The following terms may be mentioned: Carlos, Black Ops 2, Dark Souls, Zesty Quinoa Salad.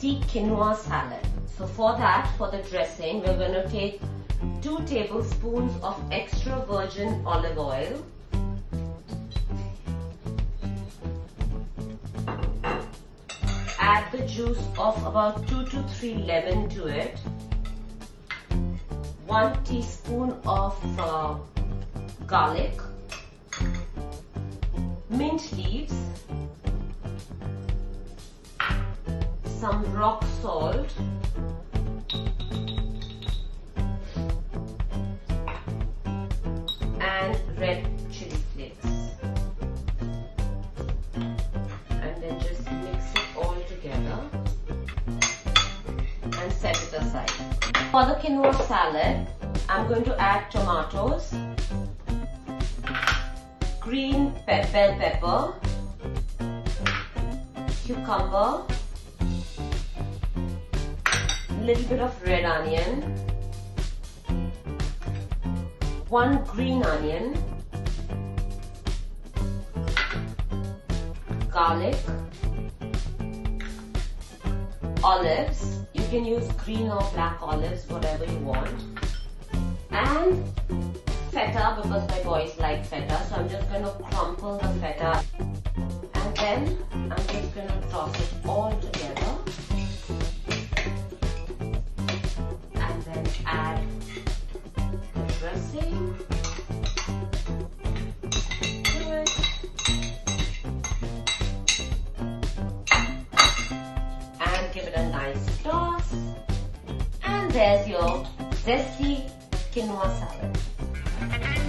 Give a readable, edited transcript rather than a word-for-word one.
zesty quinoa salad. So for that, for the dressing, we're going to take 2 tablespoons of extra virgin olive oil, add the juice of about 2 to 3 lemon to it, 1 teaspoon of garlic, mint leaves, some rock salt, and red chili flakes, and then just mix it all together and set it aside. For the quinoa salad, I'm going to add tomatoes, green bell pepper, cucumber, little bit of red onion, 1 green onion, garlic, olives. You can use green or black olives, whatever you want, and feta, because my boys like feta, so I'm just going to crumble the feta, and then I'm just going to toss it all together. Add the dressing to it and give it a nice toss, and there's your zesty quinoa salad.